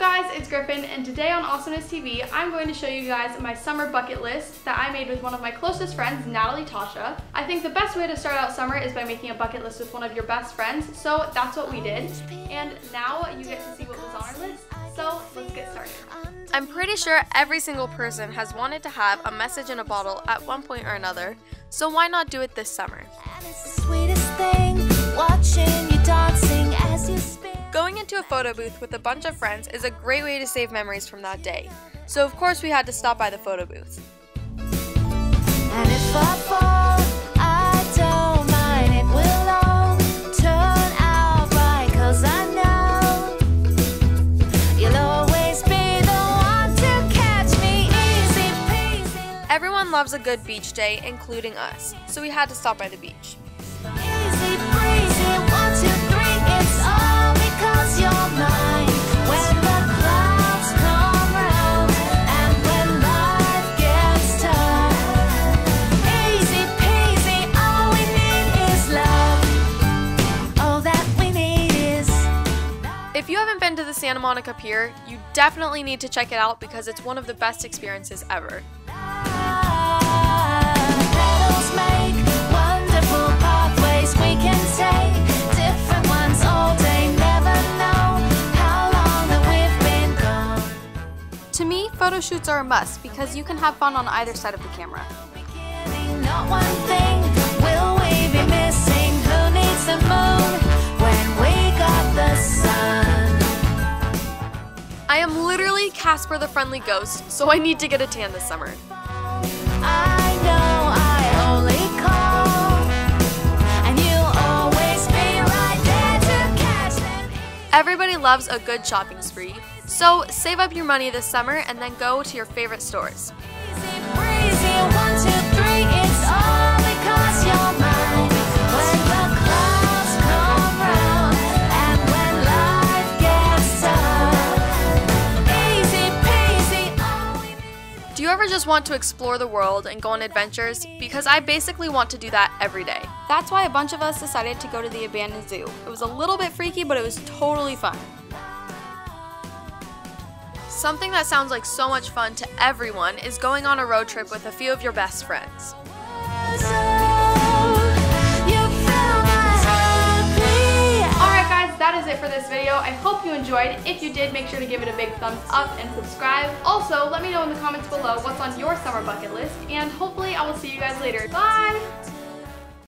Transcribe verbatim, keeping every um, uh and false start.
guys, it's Griffin, and today on Awesomeness T V, I'm going to show you guys my summer bucket list that I made with one of my closest friends, Natalie Tasha. I think the best way to start out summer is by making a bucket list with one of your best friends, so that's what we did. And now you get to see what was on our list, so let's get started. I'm pretty sure every single person has wanted to have a message in a bottle at one point or another, so why not do it this summer? And it's the sweetest thing, watching you dancing as you spin. Going into a photo booth with a bunch of friends is a great way to save memories from that day, so of course we had to stop by the photo booth. And if I fall, I don't mind, it will all turn out right, cause I know you'll always be the one to catch me easy peasy. Everyone loves a good beach day, including us, so we had to stop by the beach. Easy breezy, one, two, three, it's all. If you haven't been to the Santa Monica Pier, you definitely need to check it out because it's one of the best experiences ever. To me, photo shoots are a must because you can have fun on either side of the camera. I am literally Casper the Friendly Ghost, so I need to get a tan this summer. Everybody loves a good shopping spree, so save up your money this summer and then go to your favorite stores. Do you ever just want to explore the world and go on adventures? Because I basically want to do that every day. That's why a bunch of us decided to go to the abandoned zoo. It was a little bit freaky, but it was totally fun. Something that sounds like so much fun to everyone is going on a road trip with a few of your best friends. That is it for this video. I hope you enjoyed. If you did, make sure to give it a big thumbs up and subscribe. Also, let me know in the comments below what's on your summer bucket list, and hopefully I will see you guys later. Bye!